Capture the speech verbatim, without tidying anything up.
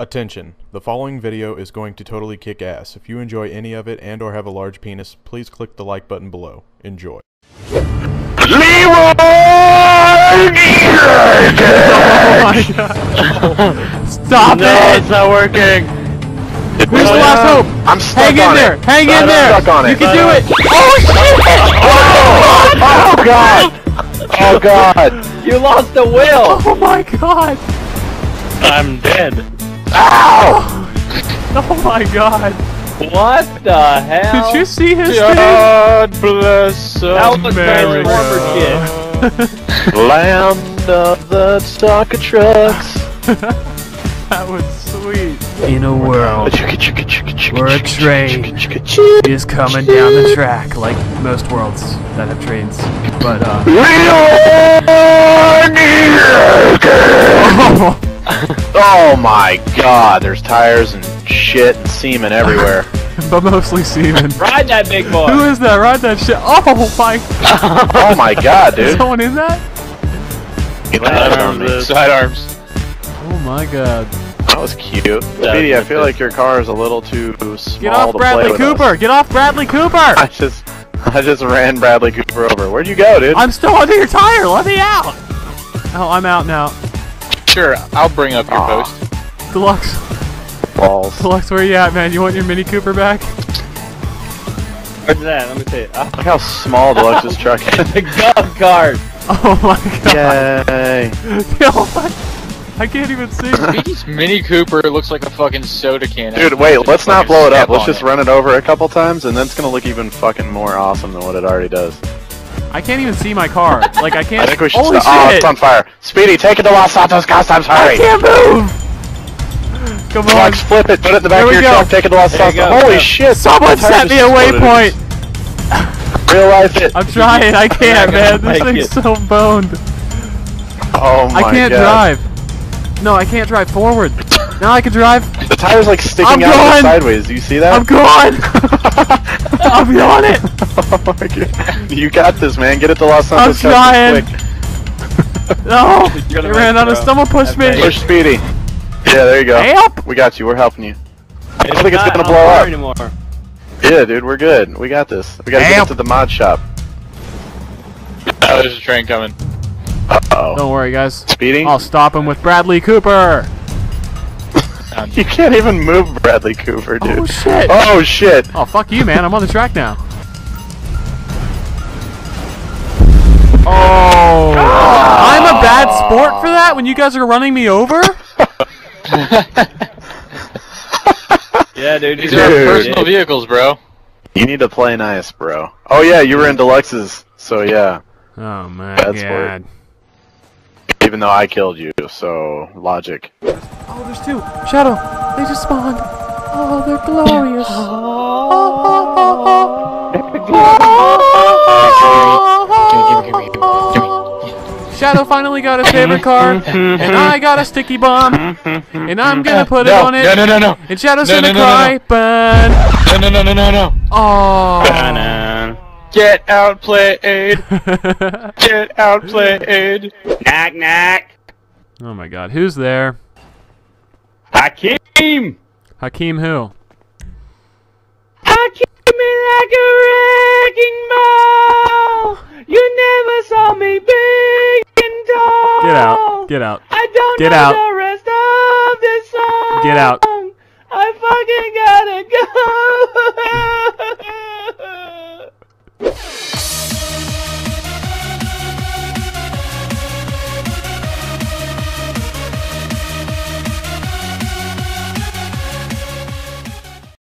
Attention, the following video is going to totally kick ass. If you enjoy any of it and or have a large penis, please click the like button below. Enjoy. Leroy! Oh my god. Stop no, it! No, it's not working. Where's oh, the last yeah. hope? I'm stuck Hang on in there! It. Hang no, in I'm there! Stuck on you it. can no, do no. it! Oh shit! Oh, oh god! Oh god! You lost the will! Oh my god! I'm dead. Ow! Oh my god. What the hell? Did you see his God thing? bless America. Land of the soccer trucks. That was sweet. In a world where a train is coming down the track, like most worlds that have trains. But, uh... Leroy! Oh my god, there's tires and shit and semen everywhere. But mostly semen. Ride that big boy! Who is that? Ride that shit! Oh my... Oh my god, dude. Is someone in that? Sidearms. Sidearms. Oh my god. That was cute. Speedy, I feel like your car is a little too small Get off to Bradley play with Cooper! Us. Get off Bradley Cooper! I just... I just ran Bradley Cooper over. Where'd you go, dude? I'm still under your tire! Let me out! Oh, I'm out now. Sure, I'll bring up your Aww. post. Deluxe. Balls. Deluxe, where you at, man? You want your Mini Cooper back? Where's that? Let me see it. Oh. Look how small Deluxe's truck is. The golf cart! Oh my god. Yay. Oh my... I can't even see. Speedy's Mini Cooper looks like a fucking soda can. Dude, wait, let's not blow it up. Let's just it. run it over a couple times, and then it's gonna look even fucking more awesome than what it already does. I can't even see my car. Like, I can't. I think we should Holy shit. Oh, it's on fire. Speedy, take it to Los Santos, Customs, hurry! I can't move! Come on. Deluxe, flip it, put it in the back of your go. truck, take it to Los Santos. Holy shit! Someone set me a waypoint! Realize it! I'm trying, I can't, man. This thing's it. so boned. Oh my god. I can't God. drive. No, I can't drive forward. Now I can drive. The tire's like sticking I'm out sideways. Do you see that? I'm gone! I'll be on it! Oh my god. You got this, man. Get it to Los Santos. I'm trying! No! It ran out of stomach. Push me! Push Speedy. Yeah, there you go. Help! We got you. We're helping you. I don't think it's gonna blow up anymore. Yeah, dude. We're good. We got this. We gotta Help. get it to the mod shop. Oh, there's a train coming. Uh-oh. Don't worry, guys. Speedy? I'll stop him with Bradley Cooper! You can't even move Bradley Cooper, dude. Oh shit! Oh shit! Oh fuck you, man! I'm on the track now. Oh! I'm a bad sport for that. When you guys are running me over. Yeah, dude. These dude. are personal vehicles, bro. You need to play nice, bro. Oh yeah, you were in Deluxe's, so yeah. Oh man. Bad god. sport. Even though I killed you, so logic. Oh, there's two. Shadow, they just spawned. Oh, they're glorious. Shadow finally got his favorite car, and I got a sticky bomb, and I'm gonna put no, it on it. No, no, no, no. And Shadow's no, gonna no, no, cry, no, but no, no, no, no, no. Oh. Banana. Get outplayed! Get outplayed! Knock knock! Oh my god, who's there? Hakeem! Hakeem who? Hakeem like a wrecking ball! You never saw me big and tall! Get out, get out. I don't get know out. the rest of this song! Get out. I fucking gotta go!